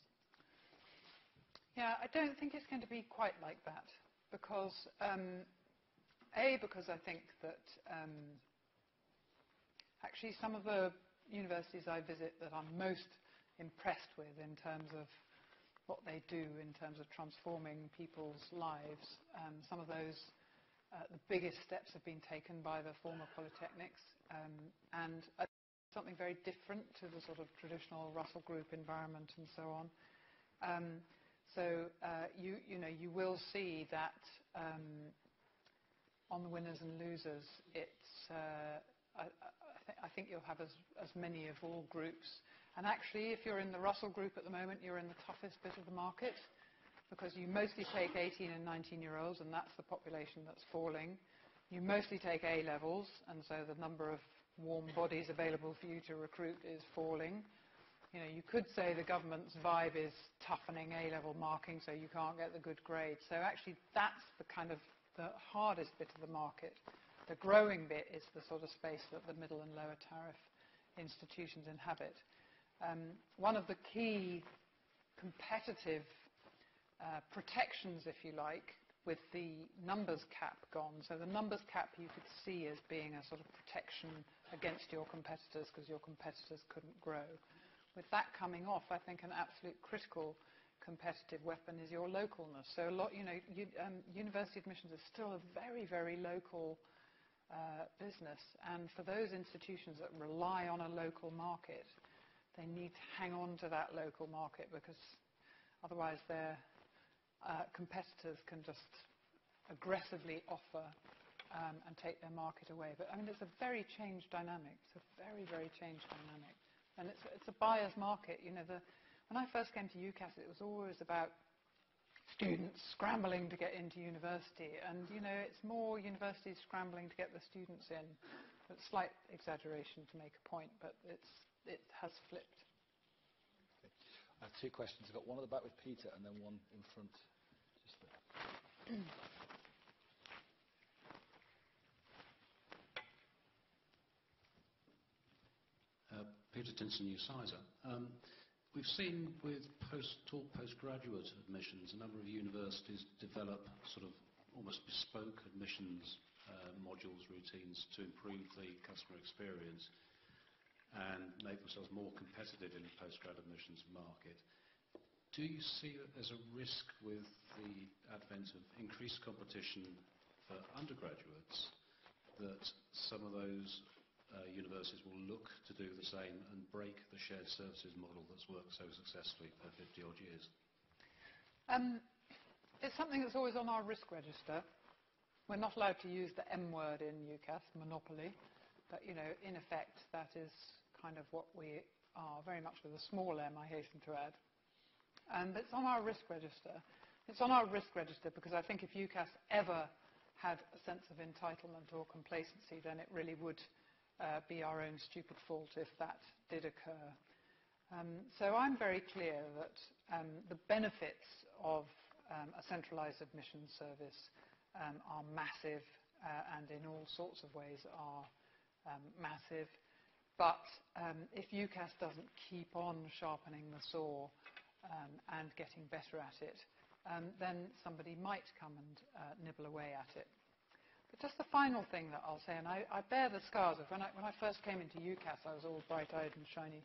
Yeah, I don't think it's going to be quite like that. Because, because I think that actually some of the universities I visit that I'm most impressed with in terms of what they do in terms of transforming people's lives, some of those The biggest steps have been taken by the former polytechnics, and something very different to the sort of traditional Russell Group environment and so on. You will see that on the winners and losers, it's I think you'll have as many of all groups. And actually, if you're in the Russell Group at the moment, you're in the toughest bit of the market, because you mostly take 18 and 19-year-olds, and that's the population that's falling. You mostly take A-levels, and so the number of warm bodies available for you to recruit is falling. You know, you could say the government's vibe is toughening A-level marking, so you can't get the good grade. So actually, that's the kind of the hardest bit of the market. The growing bit is the sort of space that the middle and lower tariff institutions inhabit. One of the key competitive protections, if you like, with the numbers cap gone. So the numbers cap you could see as being a sort of protection against your competitors, because your competitors couldn't grow. With that coming off, I think an absolute critical competitive weapon is your localness. So a lot, university admissions is still a very, very local business. And for those institutions that rely on a local market, they need to hang on to that local market, because otherwise they're competitors can just aggressively offer and take their market away. But I mean, it's a very changed dynamic. It's a very, very changed dynamic. And it's a buyer's market. You know, when I first came to UCAS, it was always about students scrambling to get into university. And, you know, it's more universities scrambling to get the students in. It's a slight exaggeration to make a point, but it has flipped. Okay. I have two questions. I've got one at the back with Peter and then one in front. Just there. Peter Tinson, UCISA. We've seen with postgraduate admissions a number of universities develop sort of almost bespoke admissions modules, routines to improve the customer experience and make themselves more competitive in the postgrad admissions market. Do you see that there's a risk with the advent of increased competition for undergraduates that some of those universities will look to do the same and break the shared services model that's worked so successfully for 50-odd years? It's something that's always on our risk register. We're not allowed to use the M word in UCAS, monopoly. But, you know, in effect, that is kind of what we are, very much with a small m, I hasten to add. And it's on our risk register. It's on our risk register because I think if UCAS ever had a sense of entitlement or complacency, then it really would be our own stupid fault if that did occur. So I'm very clear that the benefits of a centralised admissions service are massive and in all sorts of ways are massive, but if UCAS doesn't keep on sharpening the saw and getting better at it, then somebody might come and nibble away at it. But just the final thing that I'll say, and I bear the scars of when I first came into UCAS, I was all bright-eyed and shiny,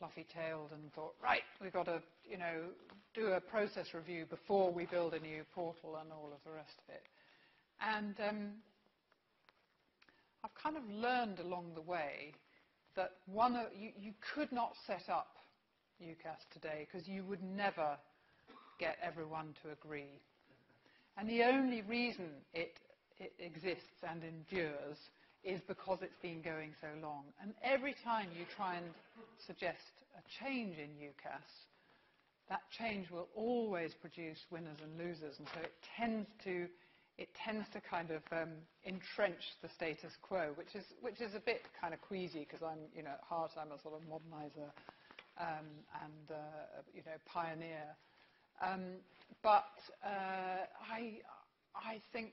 fluffy-tailed, and thought, right, we've got to, do a process review before we build a new portal and all of the rest of it. And I've kind of learned along the way that you could not set up UCAS today because you would never get everyone to agree. And the only reason it exists and endures is because it's been going so long. And every time you try and suggest a change in UCAS, that change will always produce winners and losers. And so it tends to kind of entrench the status quo, which is a bit kind of queasy because I'm, at heart I'm a sort of modernizer and pioneer. I think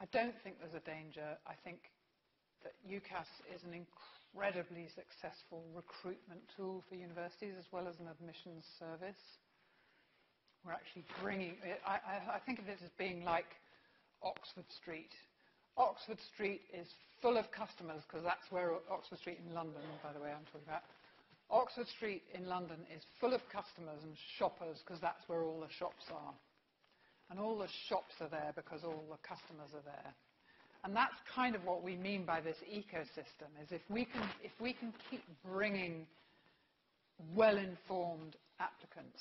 I don't think there's a danger. I think that UCAS is an incredibly successful recruitment tool for universities as well as an admissions service. We're actually bringing it, I think of it as being like Oxford Street. Oxford Street is full of customers, because that's where Oxford Street in London, by the way, I'm talking about. Oxford Street in London is full of customers and shoppers, because that's where all the shops are. and all the shops are there because all the customers are there. And that's kind of what we mean by this ecosystem, is if we can keep bringing well-informed applicants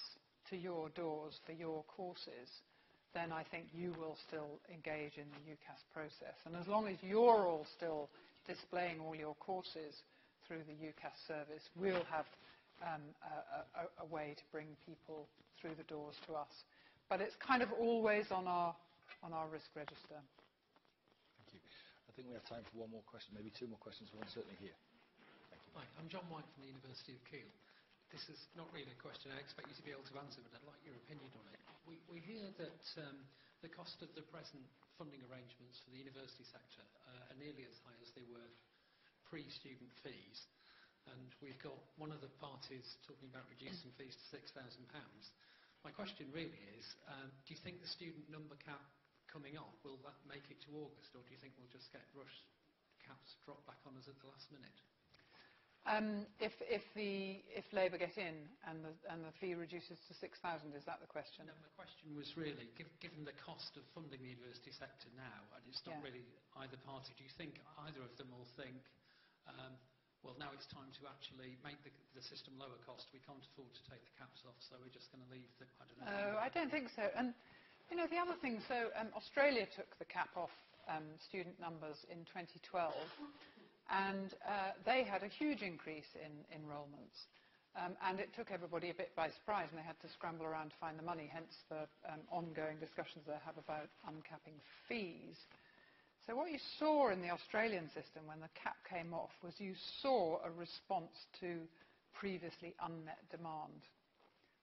to your doors for your courses, then I think you will still engage in the UCAS process. And as long as you're all still displaying all your courses through the UCAS service, we'll have a way to bring people through the doors to us. But it's kind of always on our risk register. Thank you. I think we have time for one more question, maybe two more questions, one certainly here. Thank you. Hi, I'm John White from the University of Kiel. This is not really a question I expect you to be able to answer, but I'd like your opinion on it. We hear that the cost of the present funding arrangements for the university sector are nearly as high as they were pre-student fees. And we've got one of the parties talking about reducing fees to £6,000. My question really is, do you think the student number cap coming up, will that make it to August, or do you think we'll just get rush caps dropped back on us at the last minute? If Labour get in and the fee reduces to 6,000, is that the question? No, my question was really, given the cost of funding the university sector now, and it's not really either party, do you think either of them will think, well, now it's time to actually make the system lower cost, we can't afford to take the caps off, so we're just going to leave the... I don't know. No, I don't think so. And, you know, the other thing, so Australia took the cap off student numbers in 2012, and they had a huge increase in enrolments, and it took everybody a bit by surprise, and they had to scramble around to find the money, hence the ongoing discussions they have about uncapping fees. So what you saw in the Australian system when the cap came off was you saw a response to previously unmet demand.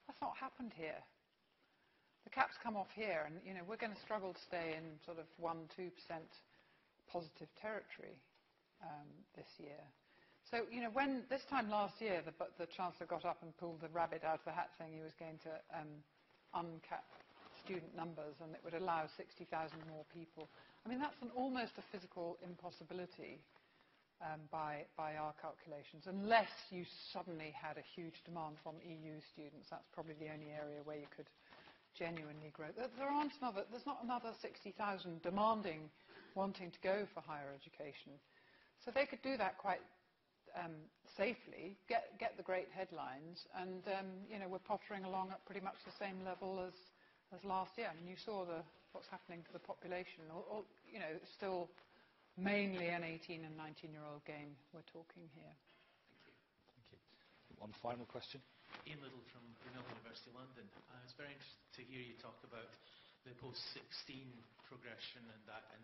That's not happened here. The cap's come off here, and you know, we're going to struggle to stay in sort of 1-2% positive territory this year. So, you know, when this time last year the Chancellor got up and pulled the rabbit out of the hat saying he was going to uncap student numbers and it would allow 60,000 more people, I mean, that's almost a physical impossibility by our calculations, unless you suddenly had a huge demand from EU students. That's probably the only area where you could genuinely grow. There's not another 60,000 wanting to go for higher education. So they could do that quite safely, get the great headlines, and you know, we're pottering along at pretty much the same level as last year. I mean, you saw what's happening to the population. Or, you know, it's still mainly an 18 and 19-year-old game we're talking here. Thank you. Thank you. One final question. Ian Liddell from Brunel University London. I was very interested to hear you talk about the post-16 progression and that, and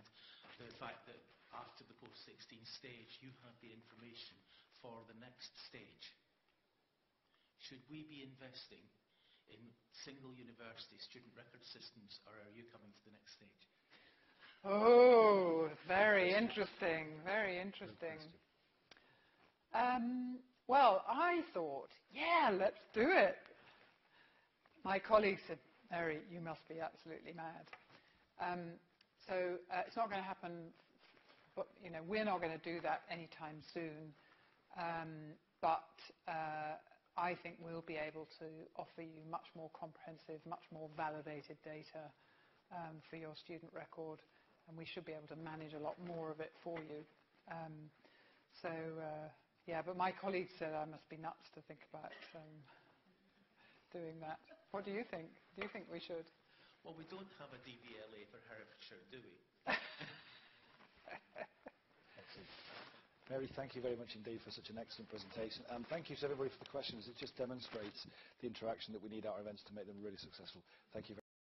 the fact that after the post-16 stage you have the information for the next stage. Should we be investing in single university student record systems, or are you coming to the next stage? Oh, very interesting, very interesting. Well, I thought, yeah, let's do it. My colleague said, Mary, you must be absolutely mad. So it's not going to happen, but, you know, we're not going to do that anytime soon. But I think we'll be able to offer you much more comprehensive, much more validated data for your student record, and we should be able to manage a lot more of it for you. Yeah, but my colleague said I must be nuts to think about doing that. What do you think? Do you think we should? Well, we don't have a DVLA for Herefordshire, do we? Excellent. Mary, thank you very much indeed for such an excellent presentation. And thank you to everybody for the questions. It just demonstrates the interaction that we need at our events to make them really successful. Thank you very